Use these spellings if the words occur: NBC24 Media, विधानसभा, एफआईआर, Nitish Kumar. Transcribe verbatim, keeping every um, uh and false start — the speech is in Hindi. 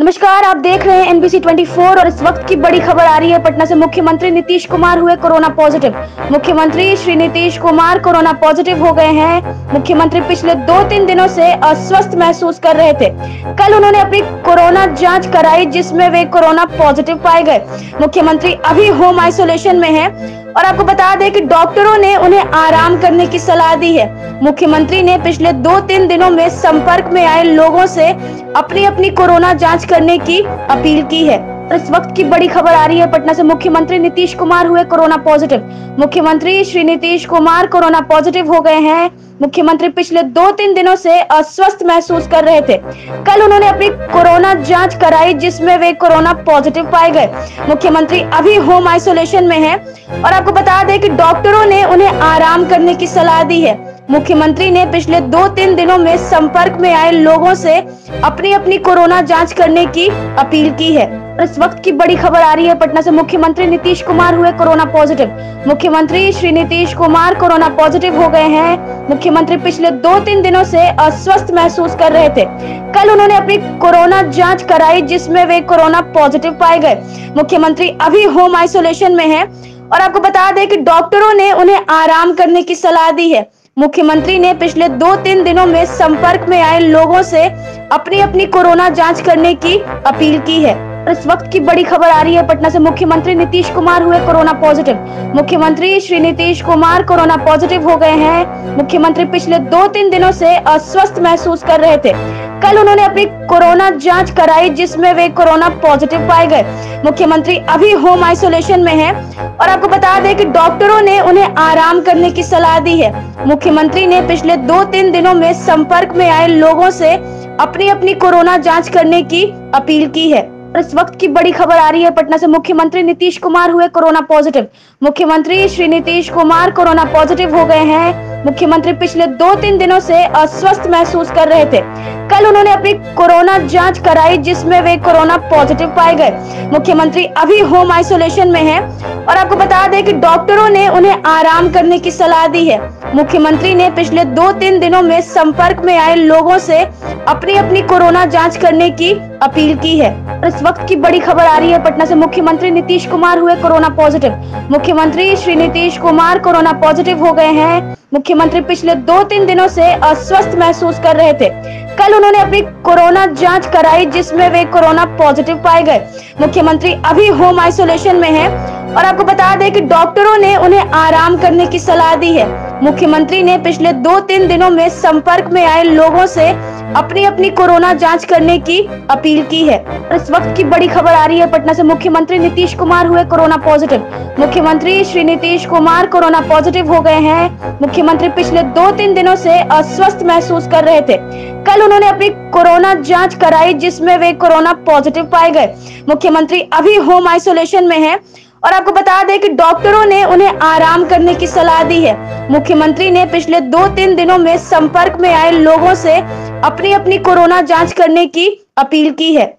नमस्कार, आप देख रहे हैं एन बी सी चौबीस और इस वक्त की बड़ी खबर आ रही है पटना से। मुख्यमंत्री नीतीश कुमार हुए कोरोना पॉजिटिव। मुख्यमंत्री श्री नीतीश कुमार कोरोना पॉजिटिव हो गए हैं। मुख्यमंत्री पिछले दो तीन दिनों से अस्वस्थ महसूस कर रहे थे। कल उन्होंने अपनी कोरोना जांच कराई जिसमें वे कोरोना पॉजिटिव पाए गए। मुख्यमंत्री अभी होम आइसोलेशन में है और आपको बता दें कि डॉक्टरों ने उन्हें आराम करने की सलाह दी है। मुख्यमंत्री ने पिछले दो तीन दिनों में संपर्क में आए लोगों से अपनी अपनी कोरोना जांच करने की अपील की है। इस वक्त की बड़ी खबर आ रही है पटना से। मुख्यमंत्री नीतीश कुमार हुए कोरोना पॉजिटिव। मुख्यमंत्री श्री नीतीश कुमार कोरोना पॉजिटिव हो गए हैं। मुख्यमंत्री पिछले दो तीन दिनों से अस्वस्थ महसूस कर रहे थे। कल उन्होंने अपनी कोरोना जांच कराई जिसमें वे कोरोना पॉजिटिव पाए गए। मुख्यमंत्री अभी होम आइसोलेशन में हैं और आपको बता दें कि डॉक्टरों ने उन्हें आराम करने की सलाह दी है। मुख्यमंत्री ने पिछले दो तीन दिनों में संपर्क में आए लोगों से अपनी अपनी कोरोना जांच करने की अपील की है। इस वक्त की बड़ी खबर आ रही है पटना से। मुख्यमंत्री नीतीश कुमार हुए कोरोना पॉजिटिव। मुख्यमंत्री श्री नीतीश कुमार कोरोना पॉजिटिव हो गए हैं। मुख्यमंत्री पिछले दो तीन दिनों से अस्वस्थ महसूस कर रहे थे। कल उन्होंने अपनी कोरोना जांच कराई जिसमें वे कोरोना पॉजिटिव पाए गए। मुख्यमंत्री अभी होम आइसोलेशन में है और आपको बता दें कि डॉक्टरों ने उन्हें आराम करने की सलाह दी है। मुख्यमंत्री ने पिछले दो तीन दिनों में संपर्क में आए लोगों से अपनी अपनी कोरोना जांच करने की अपील की है। इस वक्त की बड़ी खबर आ रही है पटना से। मुख्यमंत्री नीतीश कुमार हुए कोरोना पॉजिटिव। मुख्यमंत्री श्री नीतीश कुमार कोरोना पॉजिटिव हो गए हैं। मुख्यमंत्री पिछले दो तीन दिनों से अस्वस्थ महसूस कर रहे थे। कल उन्होंने अपनी कोरोना जांच कराई जिसमें वे कोरोना पॉजिटिव पाए गए। मुख्यमंत्री अभी होम आइसोलेशन में है और आपको बता दें कि डॉक्टरों ने उन्हें आराम करने की सलाह दी है। मुख्यमंत्री ने पिछले दो तीन दिनों में संपर्क में आए लोगों से अपनी अपनी कोरोना जांच करने की अपील की है। इस वक्त की बड़ी खबर आ रही है पटना से। मुख्यमंत्री नीतीश कुमार हुए कोरोना पॉजिटिव। मुख्यमंत्री श्री नीतीश कुमार कोरोना पॉजिटिव हो गए हैं। मुख्यमंत्री पिछले दो तीन दिनों से अस्वस्थ महसूस कर रहे थे। कल उन्होंने अपनी कोरोना जांच कराई जिसमें वे कोरोना पॉजिटिव पाए गए। मुख्यमंत्री अभी होम आइसोलेशन में है और आपको बता दें कि डॉक्टरों ने उन्हें आराम करने की सलाह दी है। मुख्यमंत्री ने पिछले दो तीन दिनों में संपर्क में आए लोगों से अपनी अपनी कोरोना जांच करने की अपील की है। इस वक्त की बड़ी खबर आ रही है पटना से। मुख्यमंत्री नीतीश कुमार हुए कोरोना पॉजिटिव। मुख्यमंत्री श्री नीतीश कुमार कोरोना पॉजिटिव हो गए हैं। मुख्यमंत्री पिछले दो तीन दिनों से अस्वस्थ महसूस कर रहे थे। कल उन्होंने अपनी कोरोना जांच कराई जिसमें वे कोरोना पॉजिटिव पाए गए। मुख्यमंत्री अभी होम आइसोलेशन में है और आपको बता दें कि डॉक्टरों ने उन्हें आराम करने की सलाह दी है। मुख्यमंत्री ने पिछले दो तीन दिनों में संपर्क में आए लोगों से अपनी अपनी कोरोना जांच करने की अपील की है। इस वक्त की बड़ी खबर आ रही है पटना से। मुख्यमंत्री नीतीश कुमार हुए कोरोना पॉजिटिव। मुख्यमंत्री श्री नीतीश कुमार कोरोना पॉजिटिव हो गए हैं। मुख्यमंत्री पिछले दो तीन दिनों से अस्वस्थ महसूस कर रहे थे। कल उन्होंने अपनी कोरोना जांच कराई जिसमें वे कोरोना पॉजिटिव पाए गए। मुख्यमंत्री अभी होम आइसोलेशन में है और आपको बता दें कि डॉक्टरों ने उन्हें आराम करने की सलाह दी है। मुख्यमंत्री ने पिछले दो तीन दिनों में संपर्क में आए लोगों से अपनी अपनी कोरोना जांच करने की अपील की है।